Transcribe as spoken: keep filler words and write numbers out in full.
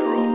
spiral.